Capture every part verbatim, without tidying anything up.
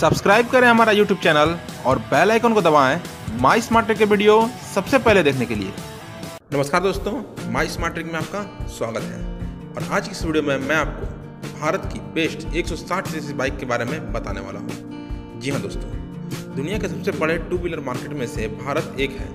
Subscribe करें हमारा YouTube channel और बेल आइकन को दबाएं माई स्मार्ट ट्रिक के वीडियो सबसे पहले देखने के लिए। नमस्कार दोस्तों, माई स्मार्ट ट्रिक में आपका स्वागत है और आज की इस वीडियो में मैं आपको भारत की बेस्ट एक सौ साठ सीसी बाइक के बारे में बताने वाला हूँ। जी हाँ दोस्तों, दुनिया के सबसे बड़े टू व्हीलर मार्केट में से भारत एक है।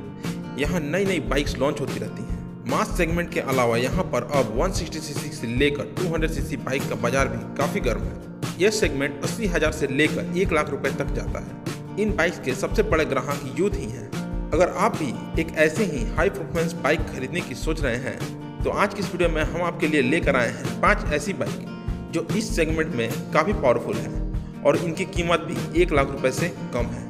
यहाँ नई नई बाइक्स लॉन्च होती रहती हैं। मास सेगमेंट के अलावा यहाँ पर अब एक सौ साठ सीसी से लेकर दो सौ सीसी बाइक का बाजार भी काफ़ी गर्म है। यह सेगमेंट अस्सी हज़ार से लेकर एक लाख रुपए तक जाता है। इन बाइक्स के सबसे बड़े ग्राहक यूथ ही हैं। अगर आप भी एक ऐसे ही हाई परफॉर्मेंस बाइक खरीदने की सोच रहे हैं तो आज की इस वीडियो में हम आपके लिए लेकर आए हैं पाँच ऐसी बाइक जो इस सेगमेंट में काफ़ी पावरफुल हैं और इनकी कीमत भी एक लाख रुपये से कम है।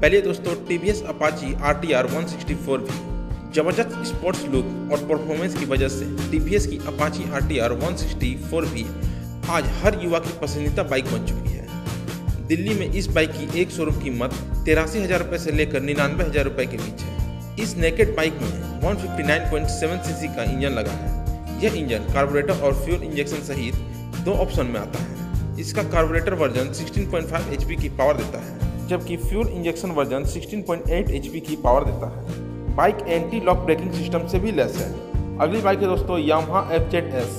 पहले दोस्तों, T Apache R T R one sixty four भी जबरदस्त स्पोर्ट्स लुक और परफॉर्मेंस की वजह से टीवीएस की Apache R T R one sixty four भी आज हर युवा की पसंदीदा बाइक बन चुकी है। दिल्ली में इस बाइक की एक शोरूम कीमत तिरासी हज़ार रुपये से लेकर निन्यानवे हज़ार रुपये के बीच है। इस नेकेड बाइक में एक सौ उनसठ पॉइंट सात सीसी का इंजन लगा है। यह इंजन कार्बोरेटर और फ्यूल इंजेक्शन सहित दो ऑप्शन में आता है। इसका कार्बोरेटर वर्जन सोलह पॉइंट पाँच एचपी की पावर देता है, जबकि फ्यूल इंजेक्शन वर्जन सोलह पॉइंट आठ एचपी की पावर देता है। Bike anti lock braking system से भी लेस है। अगली बाइक है दोस्तों Yamaha F Z S.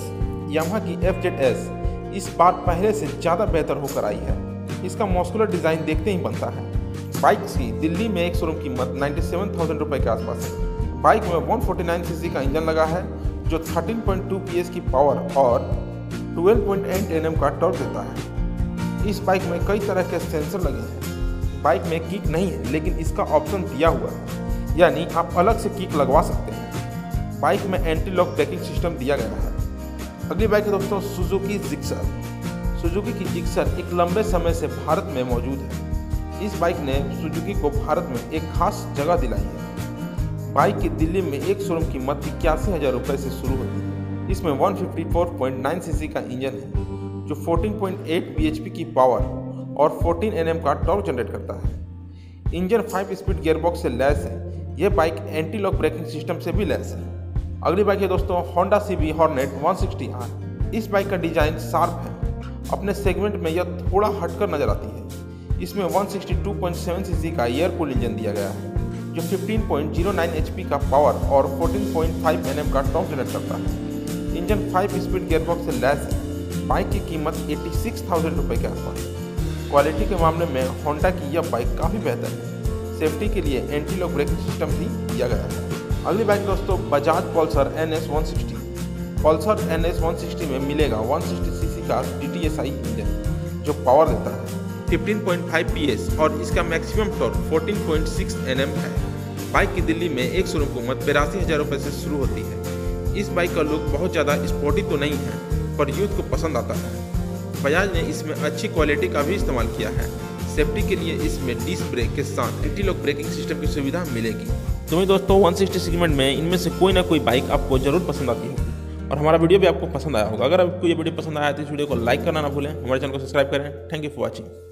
Yamaha की एफ जेड एस इस बार पहले से ज़्यादा बेहतर होकर आई है। इसका मॉस्कुलर डिज़ाइन देखते ही बनता है। बाइक की दिल्ली में एक शोरूम कीमत सत्तानवे हज़ार रुपए के आसपास है। बाइक में एक सौ उनचास सीसी का इंजन लगा है जो तेरह पॉइंट दो पीएस की पावर और बारह पॉइंट आठ एनएम का टॉर्क देता है। इस बाइक में कई तरह के सेंसर लगे हैं। बाइक में किक नहीं है, लेकिन इसका ऑप्शन दिया हुआ है, यानी आप अलग से किक लगवा सकते हैं। बाइक में एंटी लॉक ब्रेकिंग सिस्टम दिया गया है। अगली बाइक है दोस्तों सुजुकी जिक्सर। सुजुकी की जिक्सर एक लंबे समय से भारत में मौजूद है। इस बाइक ने सुजुकी को भारत में एक खास जगह दिलाई है। बाइक की दिल्ली में एक शोरूम कीमत इक्यासी हज़ार रुपये से शुरू होती है। इसमें एक सौ चौवन पॉइंट नौ सीसी का इंजन है जो चौदह पॉइंट आठ bhp की पावर और चौदह nm का टॉर्क जनरेट करता है। इंजन फाइव स्पीड गियरबॉक्स से लैस है। यह bike anti lock braking system से भी लैस है। अगली बाइक है दोस्तों Honda CB Hornet one sixty R. इस बाइक का डिज़ाइन शार्प है। अपने सेगमेंट में यह थोड़ा हटकर नजर आती है। इसमें एक सौ बासठ पॉइंट सात सीसी का एयर कूल्ड इंजन दिया गया है जो पंद्रह पॉइंट शून्य नौ एचपी का पावर और चौदह पॉइंट पाँच एनएम का टॉर्क जनरेट करता है। इंजन फाइव स्पीड गियरबॉक्स से लैस है। बाइक की कीमत छियासी हज़ार रुपये के आसपास। क्वालिटी के मामले में होंडा की यह बाइक काफ़ी बेहतर है। सेफ्टी के लिए एंटी लॉक ब्रेकिंग सिस्टम भी दिया गया है। अगली बाइक दोस्तों Bajaj Pulsar N S one sixty. Pulsar N S one sixty में मिलेगा एक सौ साठ सीसी का D T S I engine जो पावर देता है पंद्रह पॉइंट पाँच पीएस और इसका मैक्सिमम टॉर्क चौदह पॉइंट छह एनएम है। बाइक की दिल्ली में एक शोरूम कीमत बेरासी हज़ार रुपये से शुरू होती है। इस बाइक का लुक बहुत ज़्यादा स्पोर्टी तो नहीं है, पर यूथ को पसंद आता है। बजाज ने इसमें अच्छी क्वालिटी का भी इस्तेमाल किया है। सेफ्टी के लिए इसमें डिस्क ब्रेक के साथ एंटी लॉक ब्रेकिंग सिस्टम की सुविधा मिलेगी। तुम्हें दोस्तों एक सौ साठ सेगमेंट में इनमें से कोई ना कोई बाइक आपको जरूर पसंद आती होगी और हमारा वीडियो भी आपको पसंद आया होगा। अगर आपको ये वीडियो पसंद आया तो इस वीडियो को लाइक करना ना भूलें। हमारे चैनल को सब्सक्राइब करें। Thank you for watching.